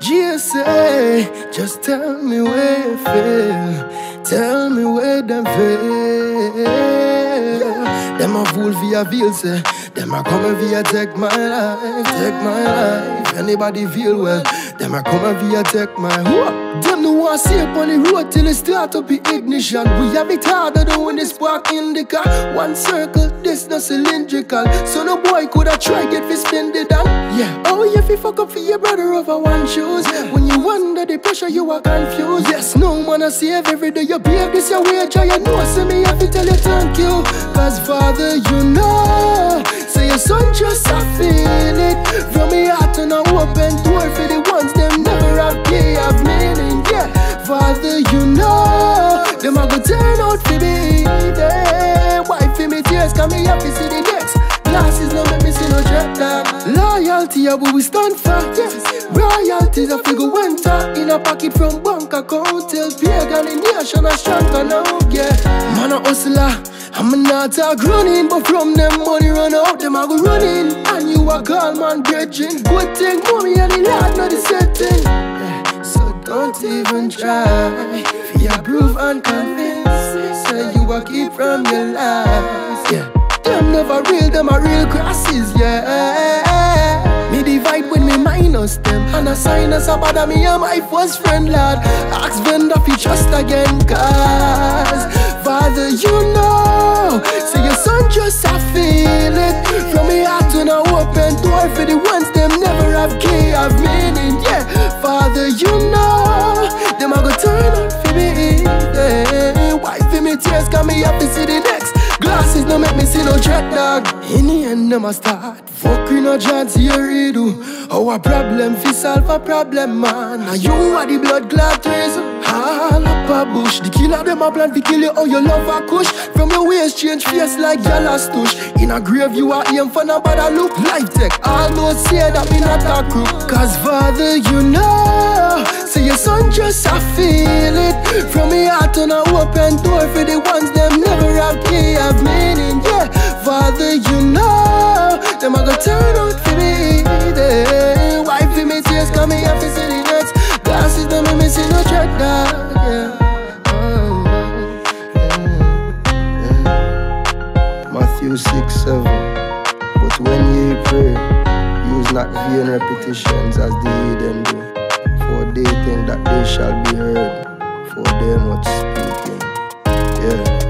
GSA, just tell me where you fail. Tell me where them fail. Them a fool via veil, say. Them a come via take my life, take my life. Anybody feel well? Them a come via take my life. Them no want see up on the road till it start up the ignition. We have it harder than when they spark in the car. One circle, this no cylindrical, so no boy coulda tried get fi spin the down. Yeah, oh you fi fuck up for your brother over one shoes. Yeah. When you under the pressure, you are confused. Yes, no man I save every day. You behave this your way, try you know. See me have to tell you thank you, 'cause Father, you know. Say your son just a feel it from me heart, and I open door for the ones them never have play have meaning. Yeah, Father, you know. Them a go turn out for me. Wipe for me tears, 'cause me happy see the next. Glasses no make me see no drop down. Loyalty a what we stand for. Yeah. Royalty the figure winter in a pocket from bank account till pagan in nation a stronger now. Yeah, man a hustler. I'm not a running, but from them money run out, them I go running. And you a call man bridging. Good thing mommy and the lad know the setting. Yeah. So don't even try. Fear proof and convince. Say you a keep from your lies. Yeah. Them never real, them a real crosses. Yeah. Me divide when me minus them. And a sign us about that me and my first friend lad. Ask vendor if you trust again, 'cause Father, you know. Say your son just a feel it from me heart, when I open door for the ones them never have key have meaning. Yeah, Father, you know. Them I go turn on for me. Yeah. Wipe for me tears, 'cause me happy see the next. Glasses no make me see no dread dog. In the end them a start fucking no chance here you do. Our problem fi solve a problem, man. Now you are the blood clot reason. All up a bush, the killer dem a plan fi kill you. Oh, you love a kush. From your waist change face like yellow stush. In a grave you a aim for no bad look. Life tech almost say that me not a crook, 'cause Father, you know. Say your son just a feel it from me heart, and I open door for the ones them never have key have meaning. Yeah, Father, you know. Them a go turn out for me. Wipe for me tears, 'cause me have to see the next. Glasses them a missing no track dog. Yeah. Oh. Yeah. Matthew 6:7. But when ye pray, use not vain repetitions as the heathen do, for they think that they shall be heard for their much speaking. Yeah.